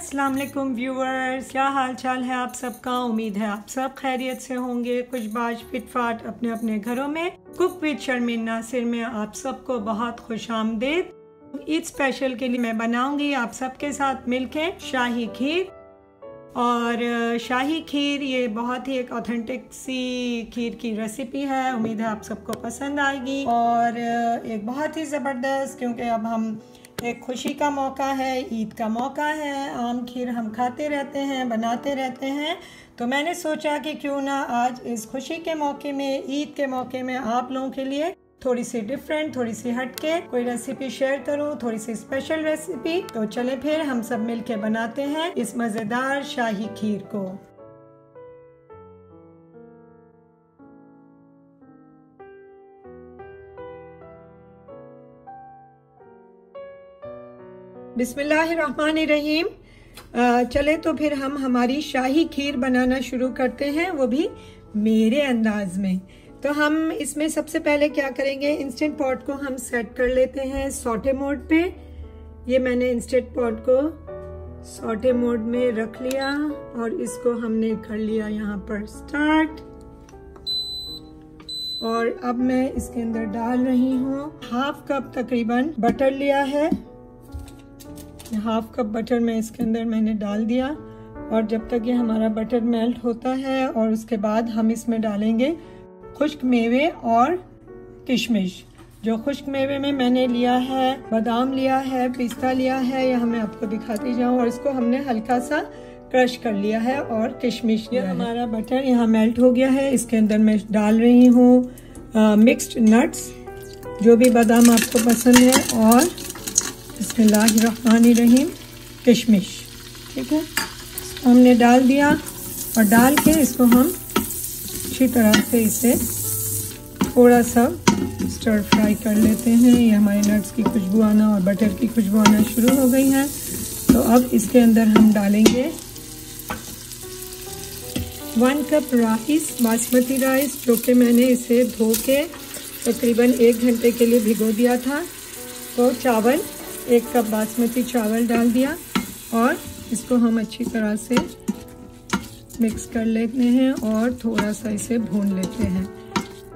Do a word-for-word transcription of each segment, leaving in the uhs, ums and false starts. अस्सलाम वालेकुम व्यूवर्स, क्या हाल चाल है आप सबका। उम्मीद है आप सब खैरियत से होंगे, कुछ बाज फिटफाट अपने अपने घरों में। कुक विद शर्मिन नासिर में आप सबको बहुत खुश आमदेद। ईद स्पेशल के लिए मैं बनाऊंगी आप सबके साथ मिलके शाही खीर। और शाही खीर ये बहुत ही एक ऑथेंटिक सी खीर की रेसिपी है, उम्मीद है आप सबको पसंद आएगी। और एक बहुत ही ज़बरदस्त, क्योंकि अब हम एक खुशी का मौका है, ईद का मौका है। आम खीर हम खाते रहते हैं, बनाते रहते हैं, तो मैंने सोचा कि क्यों ना आज इस खुशी के मौके में, ईद के मौके में आप लोगों के लिए थोड़ी सी डिफरेंट, थोड़ी सी हटके कोई रेसिपी शेयर करूं, थोड़ी सी स्पेशल रेसिपी। तो चले फिर हम सब मिलके बनाते हैं इस मजेदार शाही खीर को। बिस्मिल्लाहिर्रहमानिर्रहीम। चले तो फिर हम हमारी शाही खीर बनाना शुरू करते हैं, वो भी मेरे अंदाज में। तो हम इसमें सबसे पहले क्या करेंगे, इंस्टेंट पॉट को हम सेट कर लेते हैं सॉटे मोड पे। ये मैंने इंस्टेंट पॉट को सॉटे मोड में रख लिया और इसको हमने कर लिया यहाँ पर स्टार्ट। और अब मैं इसके अंदर डाल रही हूँ हाफ कप तकरीबन बटर लिया है। हाफ कप बटर मैं इसके अंदर मैंने डाल दिया। और जब तक ये हमारा बटर मेल्ट होता है और उसके बाद हम इसमें डालेंगे खुश्क मेवे और किशमिश। जो खुश्क मेवे में मैंने लिया है बादाम लिया है, पिस्ता लिया है, यह मैं आपको दिखाती जाऊँ। और इसको हमने हल्का सा क्रश कर लिया है और किशमिश। ये हमारा बटर यहाँ मेल्ट हो गया है, इसके अंदर मैं डाल रही हूँ मिक्स्ड नट्स, जो भी बादाम आपको पसंद है, और बिस्मिल्लाहिर्रहमानिर्रहीम किशमिश। ठीक है, हमने डाल दिया। और डाल के इसको हम अच्छी तरह से इसे थोड़ा सा स्टर फ्राई कर लेते हैं। ये हमारे नट्स की खुशबू आना और बटर की खुशबू आना शुरू हो गई है। तो अब इसके अंदर हम डालेंगे one cup rice, basmati rice, जो कि मैंने इसे धो के तकरीबन एक घंटे के लिए भिगो दिया था। तो चावल, एक कप बासमती चावल डाल दिया और इसको हम अच्छी तरह से मिक्स कर लेते हैं और थोड़ा सा इसे भून लेते हैं।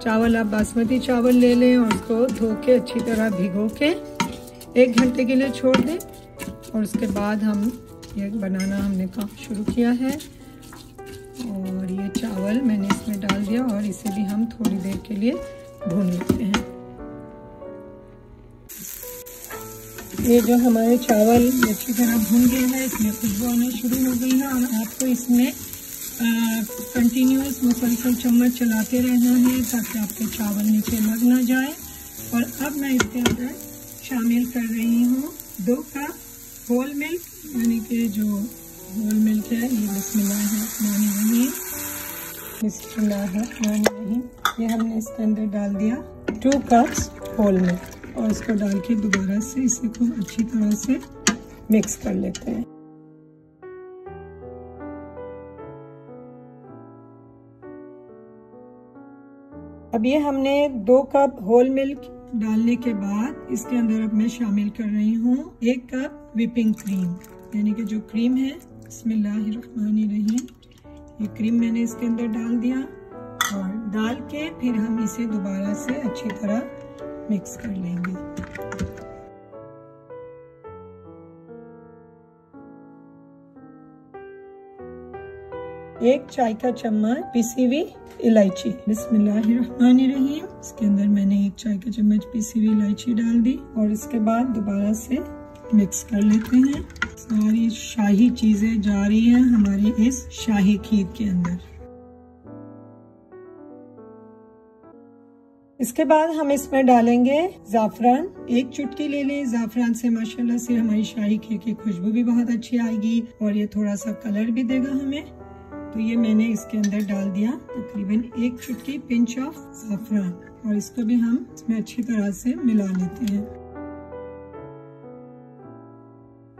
चावल आप बासमती चावल ले लें और उसको धो के अच्छी तरह भिगो के एक घंटे के लिए छोड़ दें। और उसके बाद हम ये बनाना हमने काम शुरू किया है। और ये चावल मैंने इसमें डाल दिया और इसे भी हम थोड़ी देर के लिए भून लेते हैं। ये जो हमारे चावल अच्छी तरह भून गए हैं, इसमें खुशबू आना शुरू हो गई है। और आपको इसमें कंटिन्यूस मुसलसल चम्मच चलाते रहना है ताकि आपके चावल नीचे लग ना जाए। और अब मैं इसके अंदर शामिल कर रही हूँ दो कप होल मिल्क, यानी कि जो होल मिल्क है। ये बिस्मिल्लाहिर्रहमानिर्रहीम बिस्मिल्लाहिर्रहमानिर्रहीम ये हमने इसके अंदर डाल दिया टू कप्स होल मिल्क। और इसको डाल के दोबारा से इसे को अच्छी तरह से मिक्स कर लेते हैं। अब ये हमने दो कप होल मिल्क डालने के बाद इसके अंदर अब मैं शामिल कर रही हूँ एक कप व्हिपिंग क्रीम, यानी कि जो क्रीम है। बिस्मिल्लाहिर्रहमानिर्रहीम ये क्रीम मैंने इसके अंदर डाल दिया। और डाल के फिर हम इसे दोबारा से अच्छी तरह मिक्स कर लेंगे। एक चाय का चम्मच पिसी हुई इलायची, बिस्मिल्लाहिर्रहमानिर्रहीम इसके अंदर मैंने एक चाय का चम्मच पिसी हुई इलायची डाल दी। और इसके बाद दोबारा से मिक्स कर लेते हैं। सारी शाही चीजें जा रही हैं हमारी इस शाही खीर के अंदर। इसके बाद हम इसमें डालेंगे ज़ाफ़रान, एक चुटकी ले लें। ज़ाफ़रान से माशाल्लाह से हमारी शाही खीर की खुशबू भी बहुत अच्छी आएगी और ये थोड़ा सा कलर भी देगा हमें। तो ये मैंने इसके अंदर डाल दिया तकरीबन एक चुटकी पिंच ऑफ ज़ाफ़रान। और इसको भी हम इसमें अच्छी तरह से मिला लेते हैं।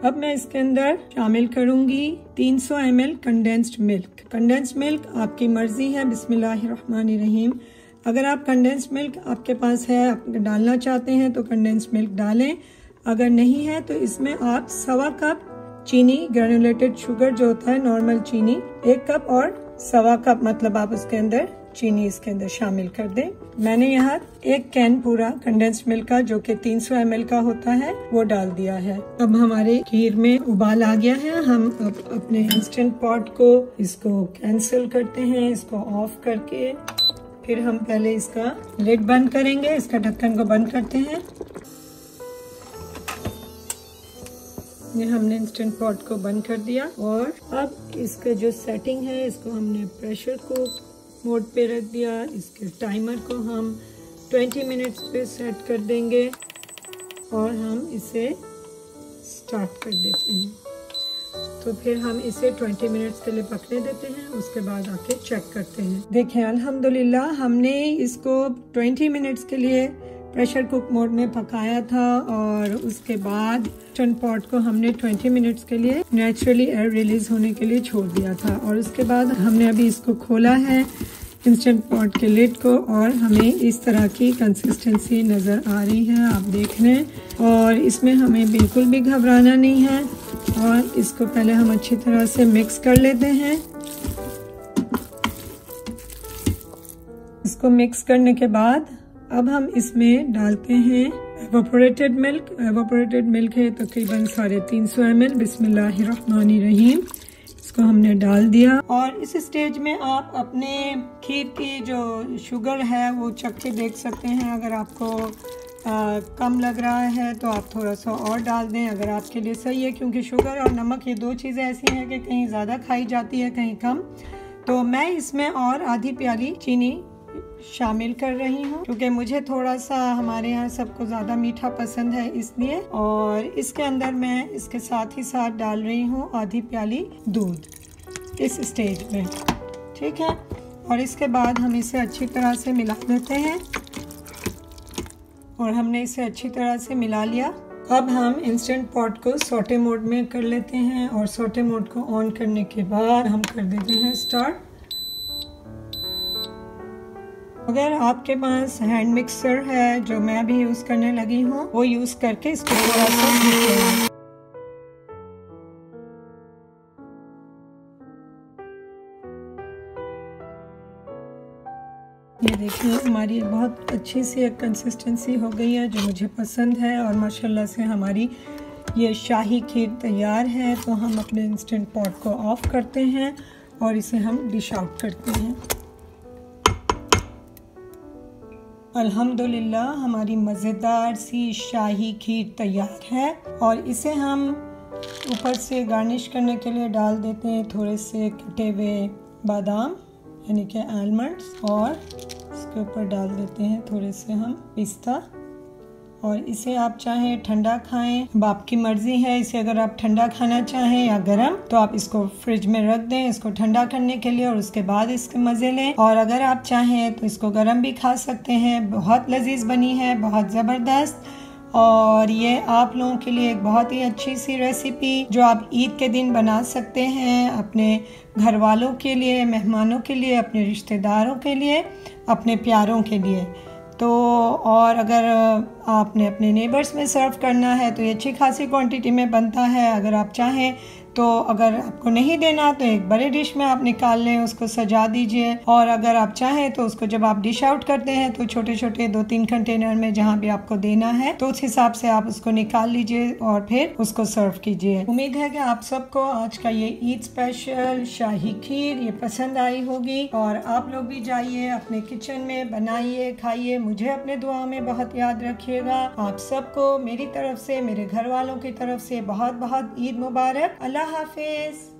अब मैं इसके अंदर शामिल करूंगी तीन सौ M L condensed milk. Condensed milk आपकी मर्जी है, बिस्मिल्लाहिर्रहमानिर्रहीम। अगर आप कंडेंस्ड मिल्क आपके पास है, आप डालना चाहते हैं तो कंडेंस्ड मिल्क डालें, अगर नहीं है तो इसमें आप सवा कप चीनी, ग्रेनुलेटेड शुगर जो होता है नॉर्मल चीनी, एक कप और सवा कप, मतलब आप उसके अंदर चीनी इसके अंदर शामिल कर दें। मैंने यहाँ एक कैन पूरा कंडेंस्ड मिल्क का, जो कि तीन सौ एम एल का होता है, वो डाल दिया है। अब हमारे खीर में उबाल आ गया है। हम अब अपने इंस्टेंट पॉट को इसको कैंसिल करते हैं, इसको ऑफ करके फिर हम पहले इसका लिड बंद करेंगे, इसका ढक्कन को बंद करते हैं। ये हमने इंस्टेंट पॉट को बंद कर दिया और अब इसका जो सेटिंग है इसको हमने प्रेशर कुक मोड पे रख दिया। इसके टाइमर को हम बीस मिनट्स पे सेट कर देंगे और हम इसे स्टार्ट कर देते हैं। तो फिर हम इसे बीस मिनट्स के लिए पकने देते हैं, उसके बाद आके चेक करते हैं। देखें अल्हम्दुलिल्लाह हमने इसको बीस मिनट्स के लिए प्रेशर कुक मोड में पकाया था और उसके बाद इंस्टेंट पॉट को हमने बीस मिनट्स के लिए नेचुरली एयर रिलीज होने के लिए छोड़ दिया था। और उसके बाद हमने अभी इसको खोला है इंस्टेंट पॉट के लिड को और हमें इस तरह की कंसिस्टेंसी नज़र आ रही है, आप देख रहे हैं। और इसमें हमें बिल्कुल भी घबराना नहीं है और इसको पहले हम अच्छी तरह से मिक्स कर लेते हैं। इसको मिक्स करने के बाद अब हम इसमें डालते हैं एवोपोरेटेड मिल्क। एवोपोरेटेड मिल्क है तकरीबन साढ़े तीन सौ एम एल। बिस्मिल्लाहिर्रहमानिर्रहीम इसको हमने डाल दिया और इस स्टेज में आप अपने खीर की जो शुगर है वो चख के देख सकते हैं। अगर आपको आ, कम लग रहा है तो आप थोड़ा सा और डाल दें, अगर आपके लिए सही है, क्योंकि शुगर और नमक ये दो चीज़ें ऐसी हैं कि कहीं ज़्यादा खाई जाती है कहीं कम। तो मैं इसमें और आधी प्याली चीनी शामिल कर रही हूँ क्योंकि मुझे थोड़ा सा, हमारे यहाँ सबको ज़्यादा मीठा पसंद है इसलिए। और इसके अंदर मैं इसके साथ ही साथ डाल रही हूँ आधी प्याली दूध इस स्टेज में, ठीक है। और इसके बाद हम इसे अच्छी तरह से मिला देते हैं और हमने इसे अच्छी तरह से मिला लिया। अब हम इंस्टेंट पॉट को सोटे मोड में कर लेते हैं और सोटे मोड को ऑन करने के बाद हम कर देते हैं स्टार्ट। अगर आपके पास हैंड मिक्सर है, जो मैं भी यूज़ करने लगी हूँ, वो यूज़ करके इसको थोड़ा सा पीसते हैं। ये देखिए हमारी बहुत अच्छी सी एक कंसिस्टेंसी हो गई है जो मुझे पसंद है और माशाल्लाह से हमारी ये शाही खीर तैयार है। तो हम अपने इंस्टेंट पॉट को ऑफ करते हैं और इसे हम डिश आउट करते हैं। अल्हम्दुलिल्लाह हमारी मज़ेदार सी शाही खीर तैयार है और इसे हम ऊपर से गार्निश करने के लिए डाल देते हैं थोड़े से कटे हुए बादाम यानी कि आलमंड्स और इसके ऊपर डाल देते हैं थोड़े से हम पिस्ता। और इसे आप चाहें ठंडा खाएं, अब आपकी मर्ज़ी है। इसे अगर आप ठंडा खाना चाहें या गरम, तो आप इसको फ्रिज में रख दें इसको ठंडा करने के लिए और उसके बाद इसके मज़े लें। और अगर आप चाहें तो इसको गरम भी खा सकते हैं। बहुत लजीज बनी है, बहुत ज़बरदस्त। और ये आप लोगों के लिए एक बहुत ही अच्छी सी रेसिपी जो आप ईद के दिन बना सकते हैं, अपने घर वालों के लिए, मेहमानों के लिए, अपने रिश्तेदारों के लिए, अपने प्यारों के लिए। तो और अगर आपने अपने नेबर्स में सर्व करना है तो ये अच्छी खासी क्वांटिटी में बनता है। अगर आप चाहें तो, अगर आपको नहीं देना तो एक बड़े डिश में आप निकाल लें, उसको सजा दीजिए। और अगर आप चाहें तो उसको जब आप डिश आउट करते हैं तो छोटे छोटे दो तीन कंटेनर में, जहाँ भी आपको देना है तो उस हिसाब से आप उसको निकाल लीजिए और फिर उसको सर्व कीजिए। उम्मीद है कि आप सबको आज का ये ईद स्पेशल शाही खीर ये पसंद आई होगी। और आप लोग भी जाइए अपने किचन में, बनाइए, खाइए। मुझे अपने दुआ में बहुत याद रखिएगा। आप सबको मेरी तरफ से, मेरे घर वालों की तरफ से बहुत बहुत ईद मुबारक। अल्लाह हाफिज।